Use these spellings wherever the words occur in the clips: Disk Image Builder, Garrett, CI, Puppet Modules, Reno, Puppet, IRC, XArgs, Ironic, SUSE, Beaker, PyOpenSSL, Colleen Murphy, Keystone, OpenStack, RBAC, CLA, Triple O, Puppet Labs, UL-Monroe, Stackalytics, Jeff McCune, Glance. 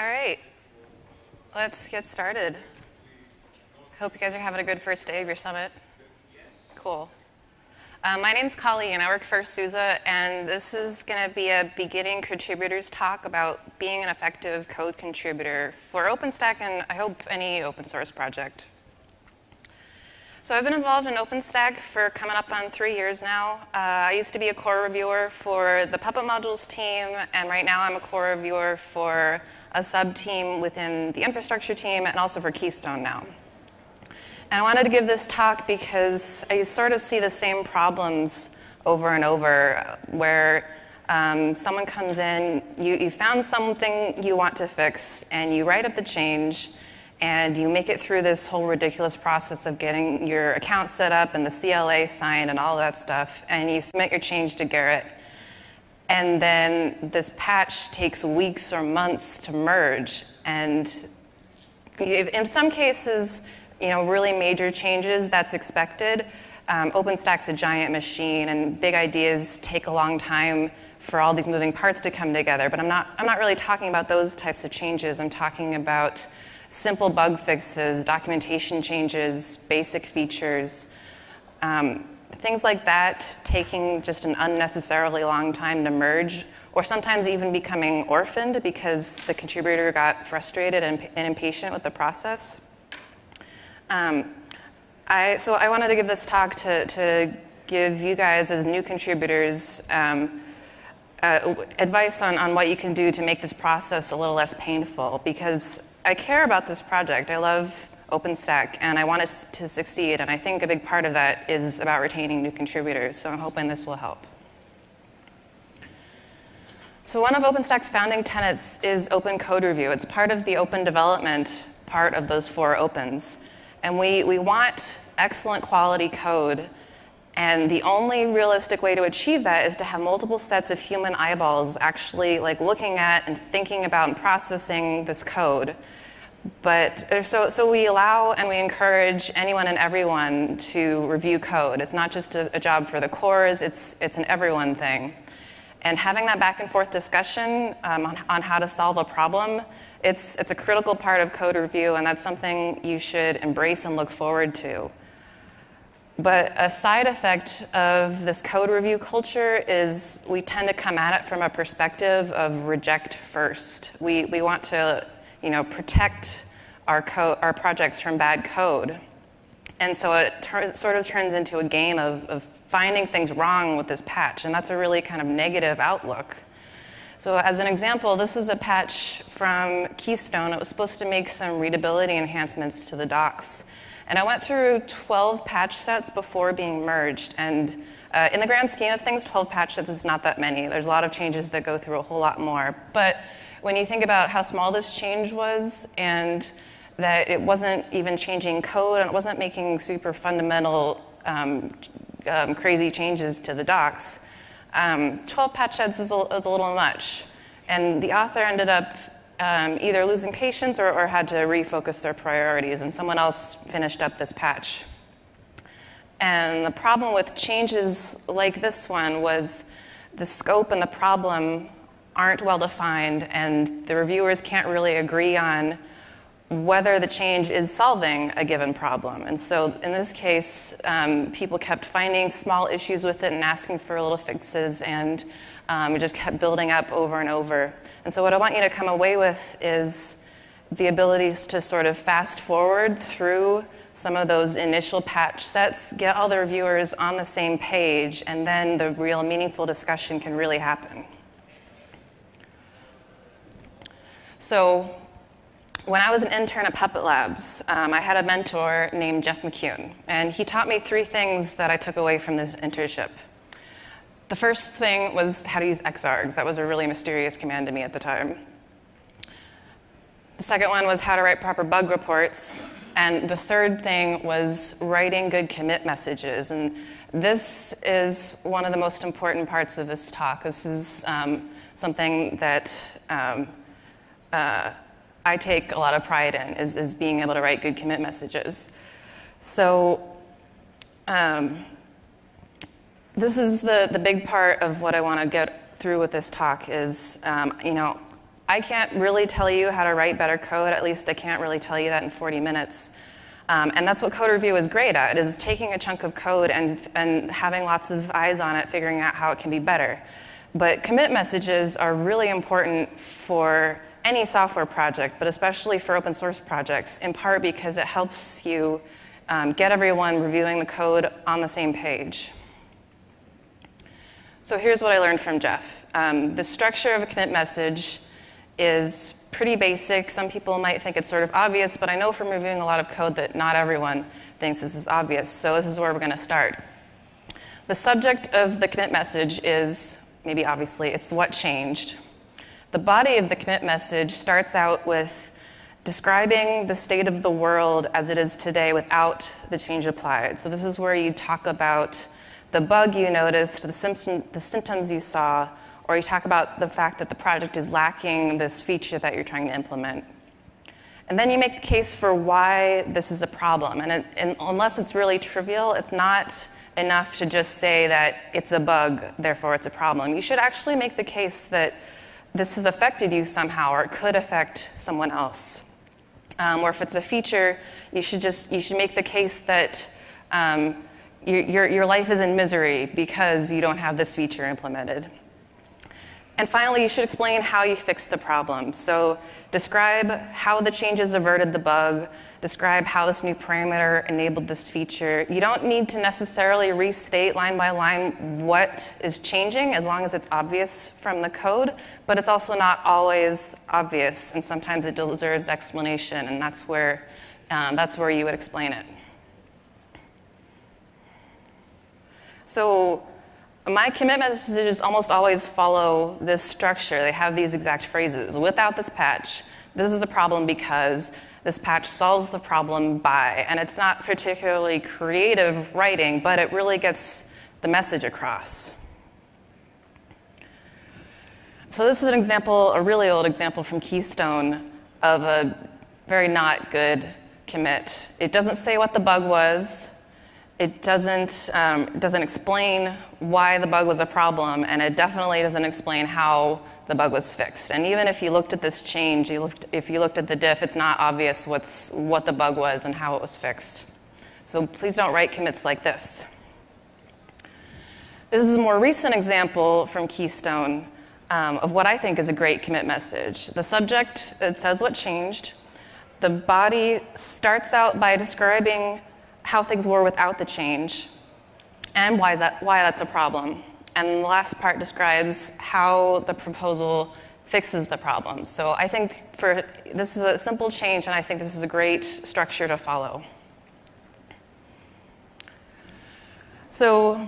All right, let's get started. Hope you guys are having a good first day of your summit. Cool. My name's Colleen, and I work for SUSE, and this is going to be a beginning contributors talk about being an effective code contributor for OpenStack, and I hope any open source project. So I've been involved in OpenStack for coming up on 3 years now. I used to be a core reviewer for the Puppet Modules team, and right now I'm a core reviewer for a sub-team within the infrastructure team and also for Keystone now. And I wanted to give this talk because I sort of see the same problems over and over where someone comes in, you found something you want to fix, and you write up the change, and you make it through this whole ridiculous process of getting your account set up and the CLA signed and all that stuff, and you submit your change to Garrett. And then this patch takes weeks or months to merge. And in some cases, really major changes, that's expected. OpenStack's a giant machine, and big ideas take a long time for all these moving parts to come together. But I'm not really talking about those types of changes. I'm talking about simple bug fixes, documentation changes, basic features, things like that taking just an unnecessarily long time to merge, or sometimes even becoming orphaned because the contributor got frustrated and impatient with the process. So I wanted to give this talk to give you guys as new contributors advice on what you can do to make this process a little less painful, because I care about this project. I love OpenStack, and I want it to succeed, and I think a big part of that is about retaining new contributors, so I'm hoping this will help. So one of OpenStack's founding tenets is open code review. It's part of the open development part of those four opens, and we want excellent quality code, and the only realistic way to achieve that is to have multiple sets of human eyeballs actually looking at and thinking about and processing this code. But so we allow and we encourage anyone and everyone to review code. It's not just a job for the cores, it's an everyone thing. And having that back and forth discussion on how to solve a problem, it's a critical part of code review, and that's something you should embrace and look forward to. But a side effect of this code review culture is we tend to come at it from a perspective of reject first. We want to, protect our projects from bad code. And so it sort of turns into a game of finding things wrong with this patch, and that's a really kind of negative outlook. So as an example, this was a patch from Keystone. It was supposed to make some readability enhancements to the docs. And I went through 12 patch sets before being merged. And in the grand scheme of things, 12 patch sets is not that many. There's a lot of changes that go through a whole lot more. But when you think about how small this change was, and that it wasn't even changing code, and it wasn't making super fundamental, crazy changes to the docs, 12 patch sets is a little much. And the author ended up either losing patience or had to refocus their priorities, and someone else finished up this patch. And the problem with changes like this one was the scope and the problem aren't well defined, and the reviewers can't really agree on whether the change is solving a given problem. And so in this case, people kept finding small issues with it and asking for little fixes, and it just kept building up over and over. And so what I want you to come away with is the abilities to sort of fast forward through some of those initial patch sets, get all the reviewers on the same page, and then the real meaningful discussion can really happen. So when I was an intern at Puppet Labs, I had a mentor named Jeff McCune, and he taught me three things that I took away from this internship. The first thing was how to use XArgs. That was a really mysterious command to me at the time. The second one was how to write proper bug reports. And the third thing was writing good commit messages. And this is one of the most important parts of this talk. This is something that I take a lot of pride in, is being able to write good commit messages. So this is the big part of what I want to get through with this talk is, I can't really tell you how to write better code. At least I can't really tell you that in 40 minutes. And that's what code review is great at, is taking a chunk of code and having lots of eyes on it, figuring out how it can be better. But commit messages are really important for any software project, but especially for open source projects, in part because it helps you get everyone reviewing the code on the same page. So here's what I learned from Jeff. The structure of a commit message is pretty basic. Some people might think it's sort of obvious, but I know from reviewing a lot of code that not everyone thinks this is obvious, so this is where we're gonna start. The subject of the commit message is, maybe obviously, it's what changed. The body of the commit message starts out with describing the state of the world as it is today without the change applied. So this is where you talk about the bug you noticed, the symptoms you saw, or you talk about the fact that the project is lacking this feature that you're trying to implement. And then you make the case for why this is a problem. And unless it's really trivial, it's not enough to just say that it's a bug, therefore it's a problem. You should actually make the case that this has affected you somehow, or it could affect someone else. Or if it's a feature, you should make the case that your life is in misery because you don't have this feature implemented. And finally, you should explain how you fixed the problem. So describe how the changes averted the bug, describe how this new parameter enabled this feature. You don't need to necessarily restate line by line what is changing, as long as it's obvious from the code, but it's also not always obvious, and sometimes it deserves explanation, and that's where you would explain it. So my commit messages almost always follow this structure. They have these exact phrases. Without this patch, this is a problem because this patch solves the problem by. And it's not particularly creative writing, but it really gets the message across. So this is an example, a really old example from Keystone of a very not good commit. It doesn't say what the bug was. It doesn't explain why the bug was a problem, and it definitely doesn't explain how the bug was fixed. And even if you looked at this change, if you looked at the diff, it's not obvious what the bug was and how it was fixed. So please don't write commits like this. This is a more recent example from Keystone of what I think is a great commit message. The subject, it says what changed. The body starts out by describing how things were without the change, and why that's a problem. And the last part describes how the proposal fixes the problem. So I think this is a simple change, and I think this is a great structure to follow. So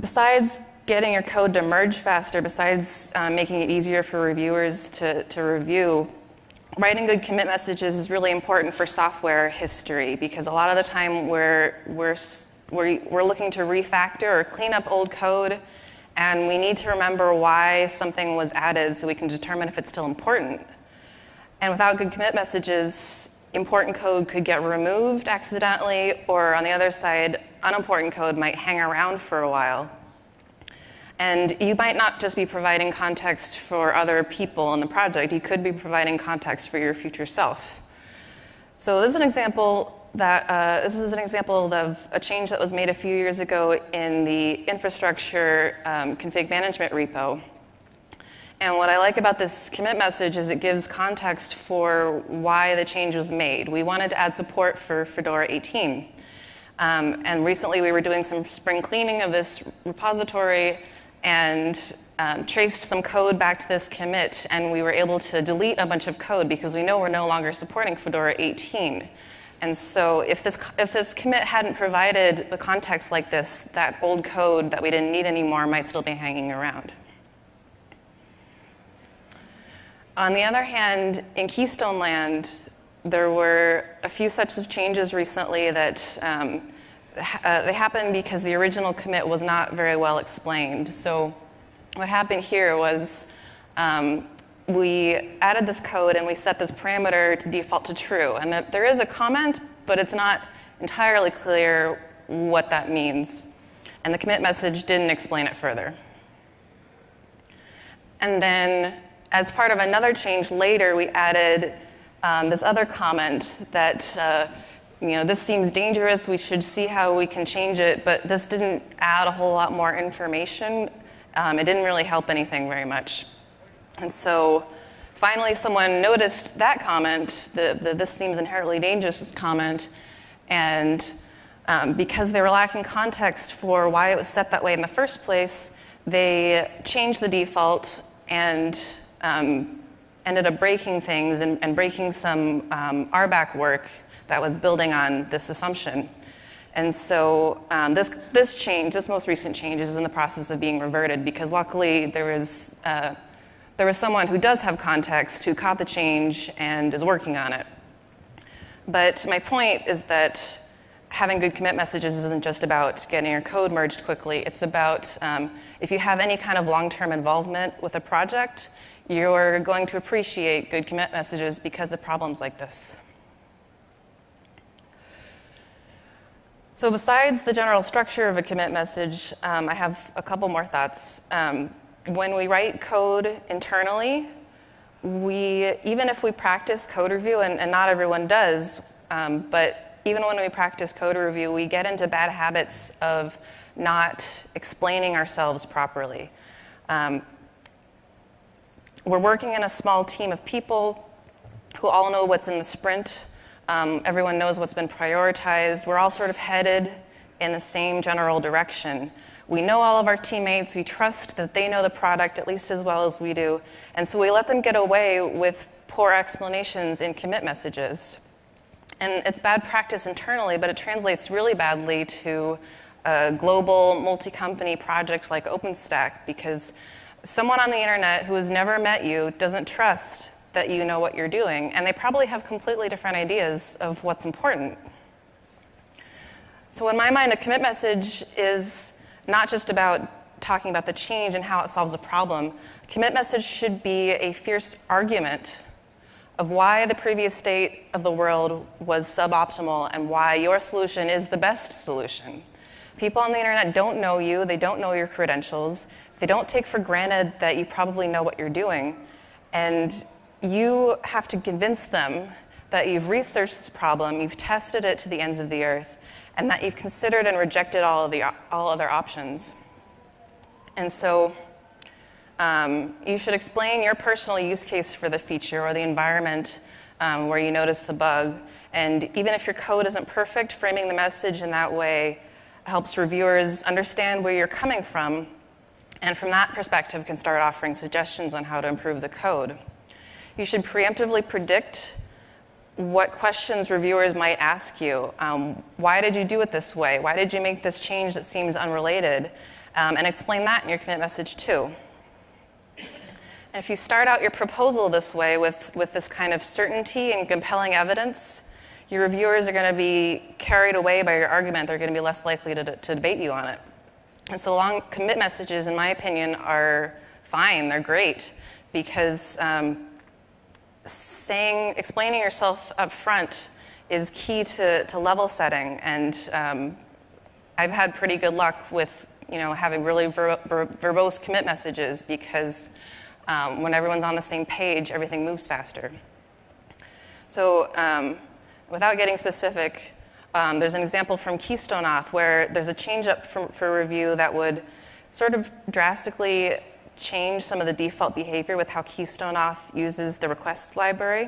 besides getting your code to merge faster, besides making it easier for reviewers to review, writing good commit messages is really important for software history, because a lot of the time we're looking to refactor or clean up old code, and we need to remember why something was added so we can determine if it's still important. And without good commit messages, important code could get removed accidentally, or on the other side, unimportant code might hang around for a while. And you might not just be providing context for other people in the project, you could be providing context for your future self. So this is an example of a change that was made a few years ago in the infrastructure config management repo. And what I like about this commit message is it gives context for why the change was made. We wanted to add support for Fedora 18. And recently we were doing some spring cleaning of this repository, and traced some code back to this commit, and we were able to delete a bunch of code because we know we're no longer supporting Fedora 18. And so if this commit hadn't provided the context like this, that old code that we didn't need anymore might still be hanging around. On the other hand, in Keystone land, there were a few such changes recently that they happened because the original commit was not very well explained. So what happened here was we added this code and we set this parameter to default to true. And that there is a comment, but it's not entirely clear what that means. And the commit message didn't explain it further. And then As part of another change later, we added this other comment that this seems dangerous, we should see how we can change it, but this didn't add a whole lot more information. It didn't really help anything very much. And so finally someone noticed that comment, the this seems inherently dangerous comment, and because they were lacking context for why it was set that way in the first place, they changed the default and ended up breaking things and breaking some RBAC work that was building on this assumption. And so this most recent change is in the process of being reverted, because luckily there was someone who does have context who caught the change and is working on it. But my point is that having good commit messages isn't just about getting your code merged quickly. It's about if you have any kind of long-term involvement with a project, you're going to appreciate good commit messages because of problems like this. So besides the general structure of a commit message, I have a couple more thoughts. When we write code internally, even if we practice code review, and not everyone does, but even when we practice code review, we get into bad habits of not explaining ourselves properly. We're working in a small team of people who all know what's in the sprint. Everyone knows what's been prioritized. We're all sort of headed in the same general direction. We know all of our teammates. We trust that they know the product at least as well as we do. And so we let them get away with poor explanations in commit messages. And it's bad practice internally, but it translates really badly to a global multi-company project like OpenStack, because someone on the internet who has never met you doesn't trust that you know what you're doing, and they probably have completely different ideas of what's important. So in my mind, a commit message is not just about talking about the change and how it solves a problem. A commit message should be a fierce argument of why the previous state of the world was suboptimal and why your solution is the best solution. People on the internet don't know you, they don't know your credentials, they don't take for granted that you probably know what you're doing, and you have to convince them that you've researched this problem, you've tested it to the ends of the earth, and that you've considered and rejected all other options. And so you should explain your personal use case for the feature or the environment where you notice the bug. And even if your code isn't perfect, framing the message in that way helps reviewers understand where you're coming from, and from that perspective can start offering suggestions on how to improve the code. You should preemptively predict what questions reviewers might ask you. Why did you do it this way? Why did you make this change that seems unrelated? And explain that in your commit message too. And if you start out your proposal this way with this kind of certainty and compelling evidence, your reviewers are going to be carried away by your argument. They're going to be less likely to debate you on it. And so long commit messages, in my opinion, are fine. They're great, because explaining yourself up front is key to level setting, and I've had pretty good luck with having really verbose commit messages, because when everyone's on the same page, everything moves faster. So without getting specific, there's an example from Keystone Auth where there's a change up for review that would sort of drastically change some of the default behavior with how Keystone Auth uses the requests library.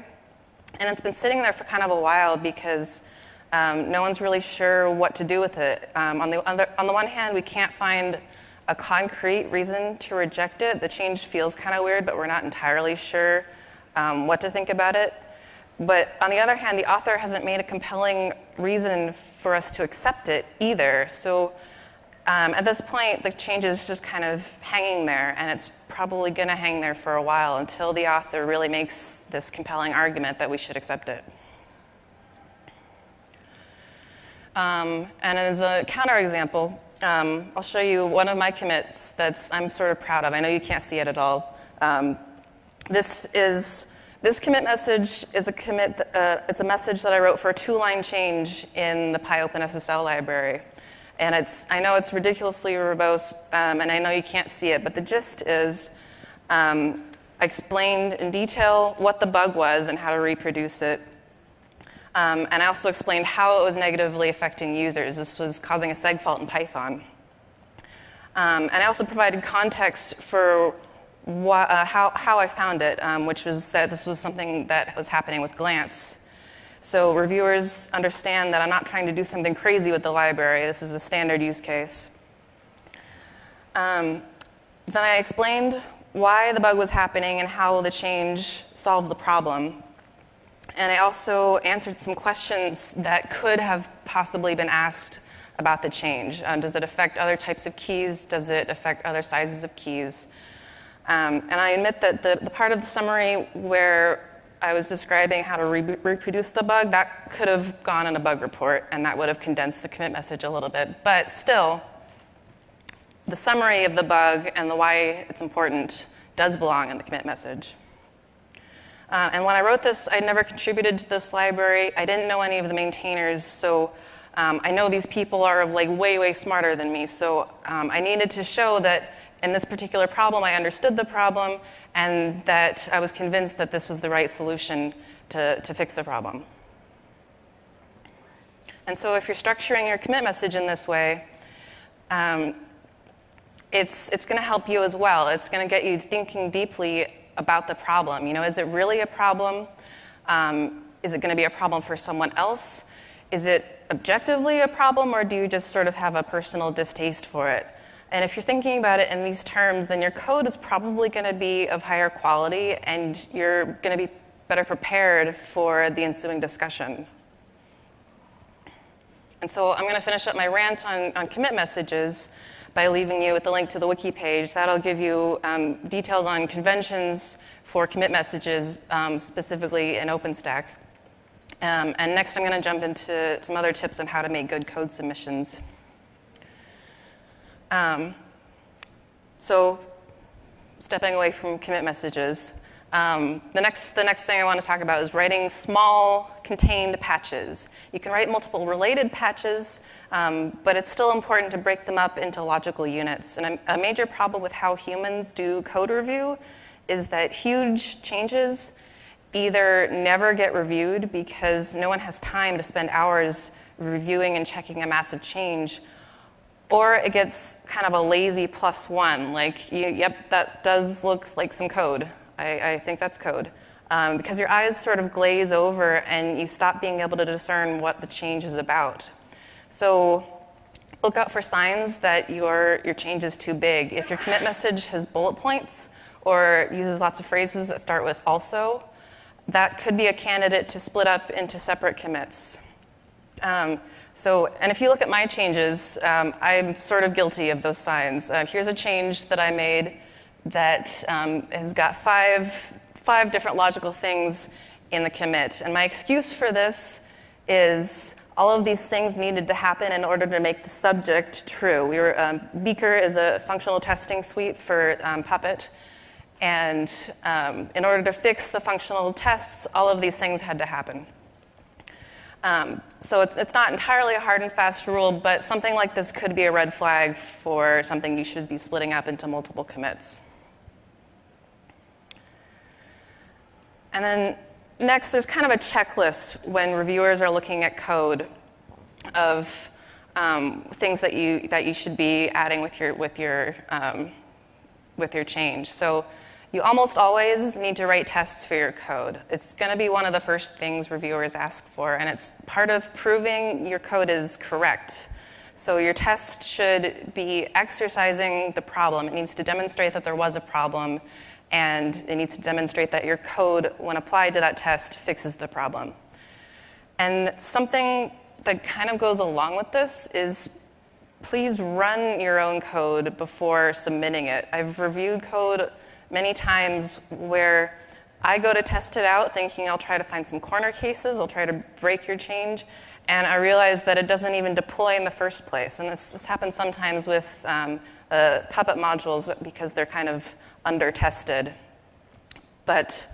And it's been sitting there for kind of a while because no one's really sure what to do with it. On the one hand, we can't find a concrete reason to reject it. The change feels kind of weird, but we're not entirely sure what to think about it. But on the other hand, the author hasn't made a compelling reason for us to accept it either. So at this point, the change is just kind of hanging there, and it's probably going to hang there for a while until the author really makes this compelling argument that we should accept it. And as a counterexample, I'll show you one of my commits that I'm sort of proud of. I know you can't see it at all. This commit message is a commit. It's a message that I wrote for a 2-line change in the PyOpenSSL library. And I know it's ridiculously verbose, and I know you can't see it, but the gist is I explained in detail what the bug was and how to reproduce it. And I also explained how it was negatively affecting users. This was causing a seg fault in Python. And I also provided context for how I found it, which was that this was something that was happening with Glance. So reviewers understand that I'm not trying to do something crazy with the library. This is a standard use case. Then I explained why the bug was happening and how the change solved the problem. And I also answered some questions that could have possibly been asked about the change. Does it affect other types of keys? Does it affect other sizes of keys? And I admit that the part of the summary where I was describing how to reproduce the bug, that could have gone in a bug report, and that would have condensed the commit message a little bit. But still, the summary of the bug and the why it's important does belong in the commit message. And when I wrote this, I never contributed to this library. I didn't know any of the maintainers, so I know these people are like way, way smarter than me. So I needed to show that in this particular problem, I understood the problem, and that I was convinced that this was the right solution to fix the problem. And so if you're structuring your commit message in this way, it's going to help you as well. It's going to get you thinking deeply about the problem. You know, is it really a problem? Is it going to be a problem for someone else? Is it objectively a problem, or do you just sort of have a personal distaste for it? And if you're thinking about it in these terms, then your code is probably going to be of higher quality, and you're going to be better prepared for the ensuing discussion. And so I'm going to finish up my rant on commit messages by leaving you with the link to the wiki page. That'll give you details on conventions for commit messages, specifically in OpenStack. And next, I'm going to jump into some other tips on how to make good code submissions. So stepping away from commit messages, the next thing I want to talk about is writing small, contained patches. You can write multiple related patches, but it's still important to break them up into logical units. And a major problem with how humans do code review is that huge changes either never get reviewed because no one has time to spend hours reviewing and checking a massive change, or it gets kind of a lazy +1, like, yep, that does look like some code. I think that's code. Because your eyes sort of glaze over and you stop being able to discern what the change is about. So look out for signs that your change is too big. If your commit message has bullet points or uses lots of phrases that start with also, that could be a candidate to split up into separate commits. And if you look at my changes, I'm sort of guilty of those signs. Here's a change that I made that has got five different logical things in the commit. And my excuse for this is all of these things needed to happen in order to make the subject true. Beaker is a functional testing suite for Puppet. And in order to fix the functional tests, all of these things had to happen. So it's not entirely a hard and fast rule, but something like this could be a red flag for something you should be splitting up into multiple commits. And then next, there's kind of a checklist when reviewers are looking at code of things that you should be adding with your change. So you almost always need to write tests for your code. It's going to be one of the first things reviewers ask for, and it's part of proving your code is correct. So your test should be exercising the problem. It needs to demonstrate that there was a problem, and it needs to demonstrate that your code, when applied to that test, fixes the problem. And something that kind of goes along with this is please run your own code before submitting it. I've reviewed code many times where I go to test it out thinking I'll try to find some corner cases, I'll try to break your change, and I realize that it doesn't even deploy in the first place. And this happens sometimes with Puppet modules because they're kind of under-tested. But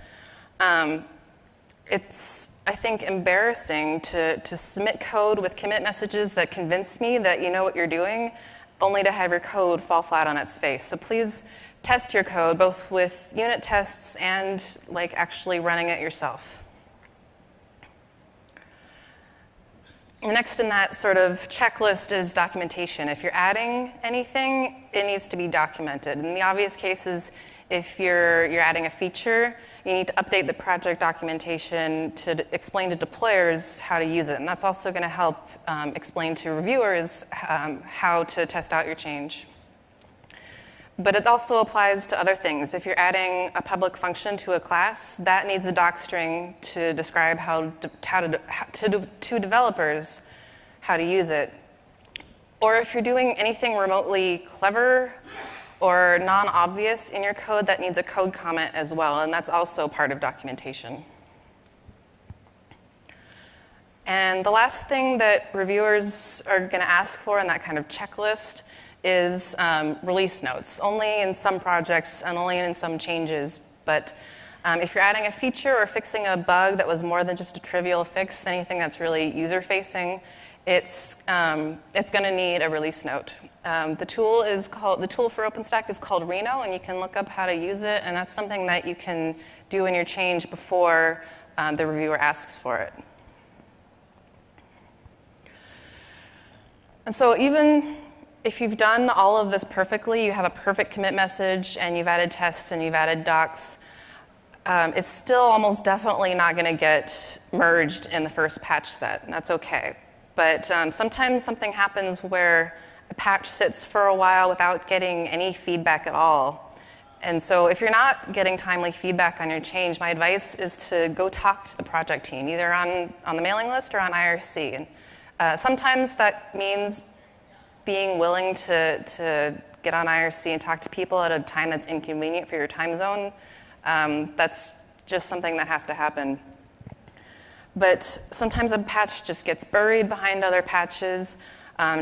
it's, I think, embarrassing to submit code with commit messages that convince me that you know what you're doing, only to have your code fall flat on its face. So please test your code, both with unit tests and like actually running it yourself. The next in that sort of checklist is documentation. If you're adding anything, it needs to be documented. In the obvious cases, if you're adding a feature, you need to update the project documentation to explain to deployers how to use it. And that's also going to help explain to reviewers how to test out your change. But it also applies to other things. If you're adding a public function to a class, that needs a doc string to describe to developers how to use it. Or if you're doing anything remotely clever or non-obvious in your code, that needs a code comment as well, and that's also part of documentation. And the last thing that reviewers are going to ask for in that kind of checklist is release notes, only in some projects and only in some changes. But if you're adding a feature or fixing a bug that was more than just a trivial fix, anything that's really user-facing, it's going to need a release note. The tool for OpenStack is called Reno, and you can look up how to use it, and that's something that you can do in your change before the reviewer asks for it. And so even if you've done all of this perfectly, you have a perfect commit message, and you've added tests, and you've added docs, it's still almost definitely not going to get merged in the first patch set, and that's okay. But sometimes something happens where a patch sits for a while without getting any feedback at all. And so if you're not getting timely feedback on your change, my advice is to go talk to the project team, either on the mailing list or on IRC. And, sometimes that means being willing to get on IRC and talk to people at a time that's inconvenient for your time zone. That's just something that has to happen. But sometimes a patch just gets buried behind other patches,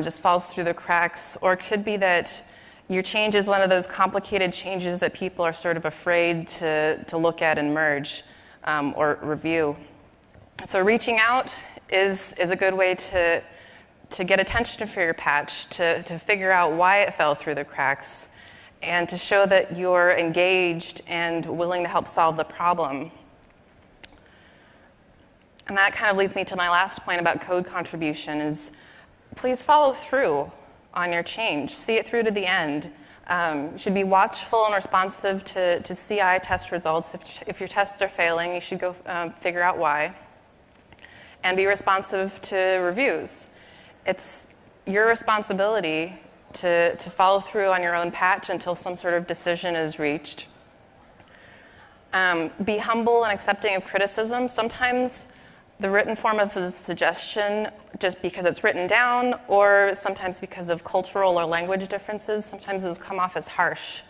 just falls through the cracks, or it could be that your change is one of those complicated changes that people are sort of afraid to look at and merge or review. So reaching out is a good way to get attention for your patch, to figure out why it fell through the cracks, and to show that you're engaged and willing to help solve the problem. And that kind of leads me to my last point about code contribution is please follow through on your change. See it through to the end. You should be watchful and responsive to CI test results. If your tests are failing, you should go figure out why. And be responsive to reviews. It's your responsibility to follow through on your own patch until some sort of decision is reached. Be humble and accepting of criticism. Sometimes the written form of a suggestion, just because it's written down, or sometimes because of cultural or language differences, sometimes those come off as harsh.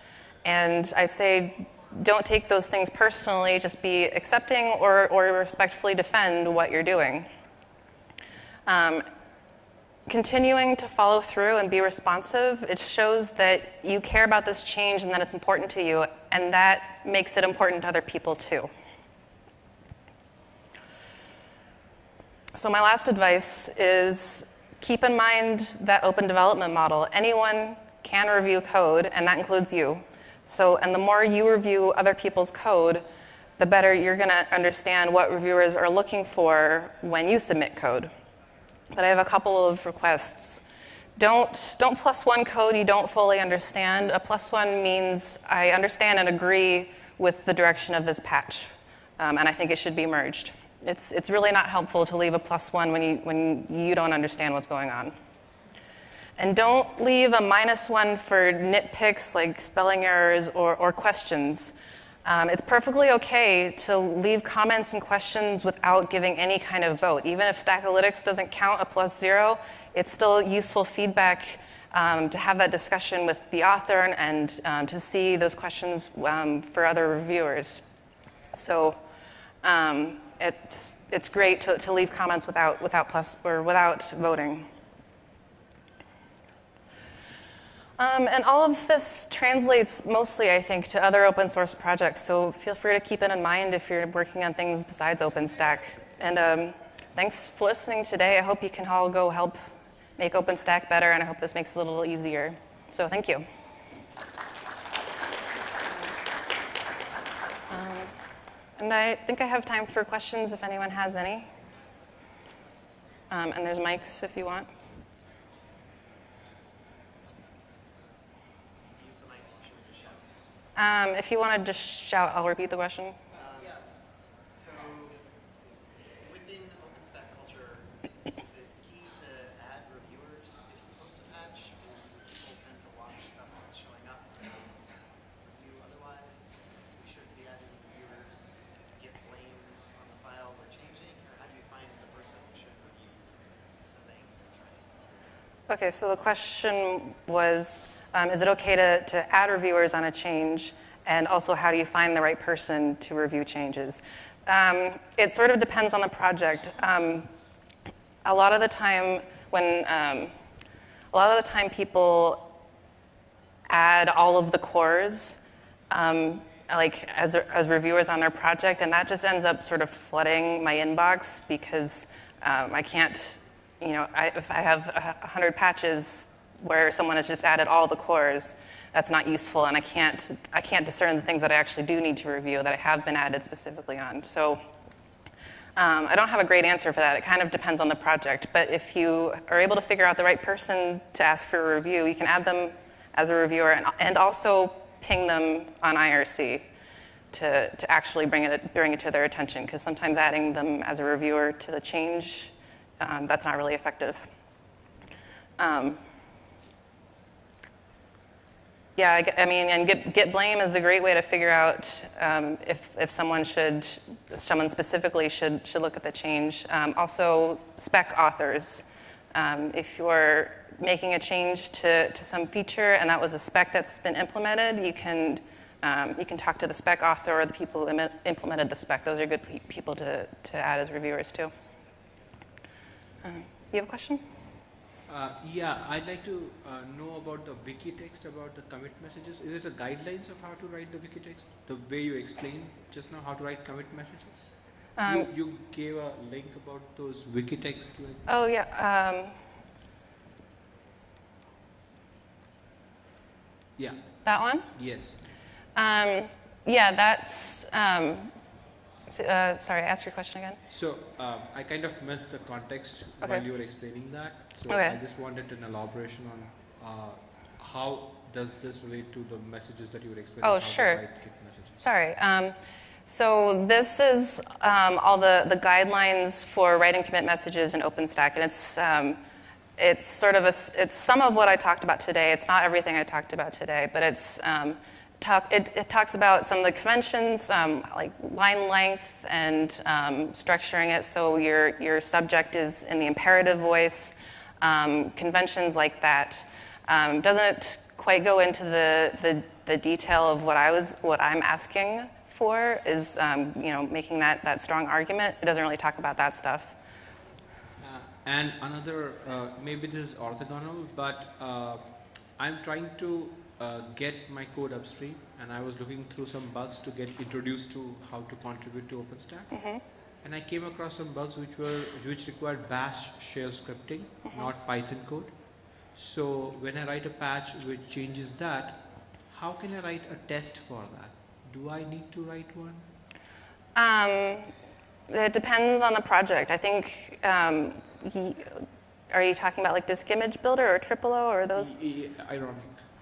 And I'd say don't take those things personally. Just be accepting or respectfully defend what you're doing. Continuing to follow through and be responsive, it shows that you care about this change and that it's important to you, and that makes it important to other people too. So my last advice is keep in mind that open development model. Anyone can review code, and that includes you. So, and the more you review other people's code, the better you're going to understand what reviewers are looking for when you submit code. But I have a couple of requests. Don't plus one code you don't fully understand. A plus one means I understand and agree with the direction of this patch, and I think it should be merged. It's really not helpful to leave a plus one when you don't understand what's going on. And don't leave a minus one for nitpicks like spelling errors or questions. It's perfectly okay to leave comments and questions without giving any kind of vote. Even if Stackalytics doesn't count a +0, it's still useful feedback to have that discussion with the author and to see those questions for other reviewers. So it's great to leave comments without voting. And all of this translates mostly, I think, to other open source projects, so feel free to keep it in mind if you're working on things besides OpenStack. And thanks for listening today. I hope you can all go help make OpenStack better, and I hope this makes it a little easier. So thank you. And I think I have time for questions if anyone has any. And there's mics if you want. If you want to just shout, I'll repeat the question. So within OpenStack culture, is it key to add reviewers if you post a patch? Or does people tend to watch stuff that's showing up and review otherwise? We shouldn't be adding reviewers and get blame on the file we're changing? Or how do you find the person who should review the thing that's running? OK, so the question was, is it OK to add reviewers on a change? And also, how do you find the right person to review changes? It sort of depends on the project. A lot of the time, when people add all of the cores, like as reviewers on their project, and that just ends up sort of flooding my inbox because I can't, you know, if I have 100 patches where someone has just added all the cores, that's not useful, and I can't discern the things that I actually do need to review that I have been added specifically on. So I don't have a great answer for that. It kind of depends on the project. But if you are able to figure out the right person to ask for a review, you can add them as a reviewer and also ping them on IRC to actually bring it to their attention, because sometimes adding them as a reviewer to the change, that's not really effective. Yeah, I mean, and git blame is a great way to figure out if someone specifically should look at the change. Also, spec authors. If you're making a change to some feature and that was a spec that's been implemented, you can talk to the spec author or the people who implemented the spec. Those are good people to add as reviewers too. You have a question? Yeah, I'd like to know about the wiki text about the commit messages. Is it a guidelines of how to write the wiki text? The way you explained just now how to write commit messages? You gave a link about those wiki text. Like oh, yeah. Yeah. That one? Yes. Yeah, that's... sorry, ask your question again. So I kind of missed the context while you were explaining that. So I just wanted an elaboration on how does this relate to the messages that you were explaining? Oh, sure. Sorry. So this is all the guidelines for writing commit messages in OpenStack, and it's some of what I talked about today. It's not everything I talked about today, but it's. It talks about some of the conventions, like line length and structuring it so your subject is in the imperative voice, conventions like that. Doesn't quite go into the detail of what I'm asking for is you know, making that strong argument. It doesn't really talk about that stuff. And another maybe this is orthogonal, but I'm trying to. Get my code upstream, and I was looking through some bugs to get introduced to how to contribute to OpenStack. Mm-hmm. And I came across some bugs which required bash shell scripting, mm-hmm. not Python code. So when I write a patch which changes that, how can I write a test for that? Do I need to write one? It depends on the project. I think are you talking about like Disk Image Builder or Triple O or those? Ironic.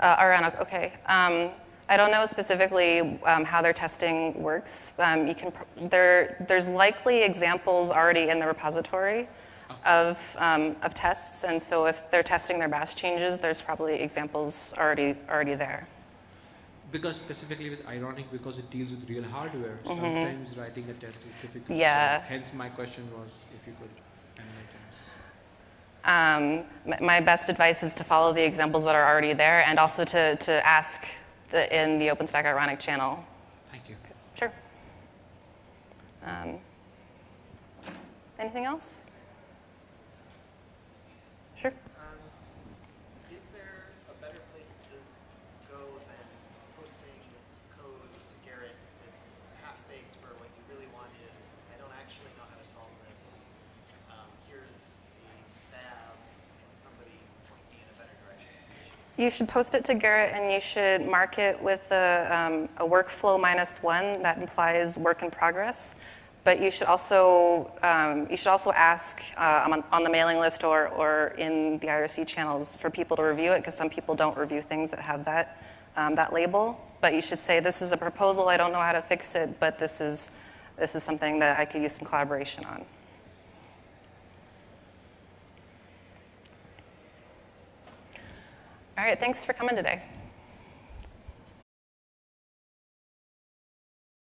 Ironic, okay. I don't know specifically how their testing works. There's likely examples already in the repository of tests, and so if they're testing their bash changes, there's probably examples already there. Because specifically with Ironic, because it deals with real hardware, mm-hmm. sometimes writing a test is difficult. Yeah. So hence my question was if you could enlighten us. My best advice is to follow the examples that are already there and also to ask in the OpenStack Ironic channel. Thank you. Sure. Anything else? Sure. Is there a better place to go than posting code to Garrett that's half-baked for what you really want is, I don't actually know how to solve this. Here's stab, can somebody point me in a better direction? You should post it to Garrett, and you should mark it with a workflow -1 that implies work in progress. But you should also ask on the mailing list or in the IRC channels for people to review it, because some people don't review things that have that that label. But you should say, this is a proposal. I don't know how to fix it, but this is something that I could use some collaboration on. All right, thanks for coming today.